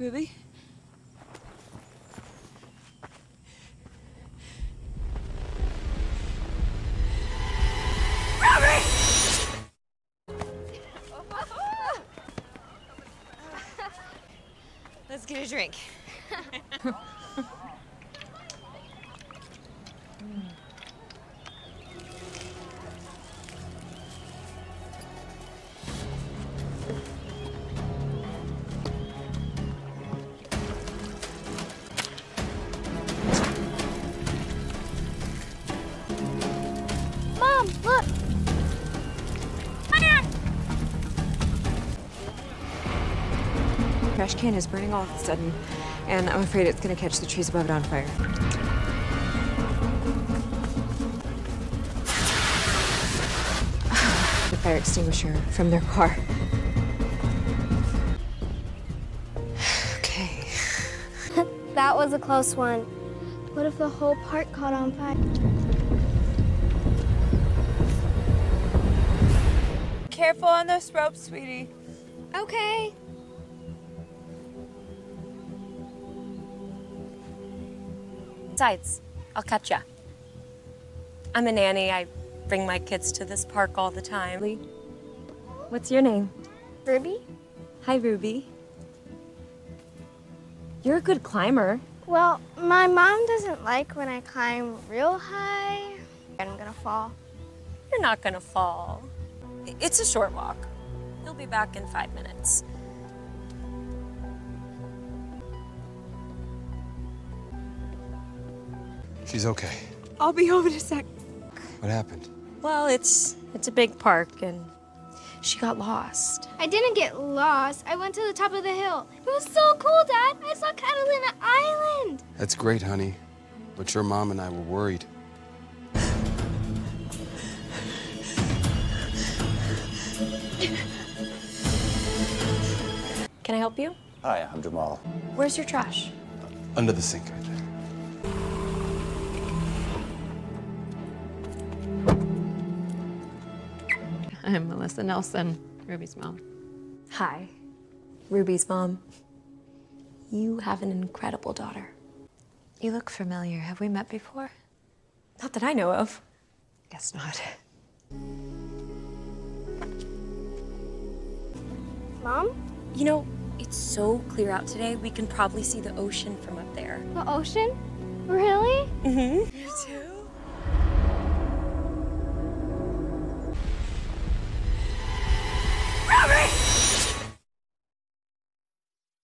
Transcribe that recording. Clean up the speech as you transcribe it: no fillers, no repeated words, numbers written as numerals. Ruby? Let's get a drink. The trash can is burning all of a sudden, and I'm afraid it's going to catch the trees above it on fire. The fire extinguisher from their car. Okay. That was a close one. What if the whole park caught on fire? Careful on those ropes, sweetie. Okay. Besides, I'll catch ya. I'm a nanny. I bring my kids to this park all the time. What's your name? Ruby. Hi, Ruby. You're a good climber. Well, my mom doesn't like when I climb real high. I'm gonna fall. You're not gonna fall. It's a short walk. You'll be back in 5 minutes. She's okay. I'll be home in a sec. What happened? Well, it's a big park, and she got lost. I didn't get lost. I went to the top of the hill. It was so cool, Dad. I saw Catalina Island. That's great, honey. But your mom and I were worried. Can I help you? Hi, I'm Jamal. Where's your trash? Under the sink, I think. I'm Melissa Nelson, Ruby's mom. Hi, Ruby's mom. You have an incredible daughter. You look familiar. Have we met before? Not that I know of. Guess not. Mom? You know, it's so clear out today, we can probably see the ocean from up there. The ocean? Really? Mm-hmm.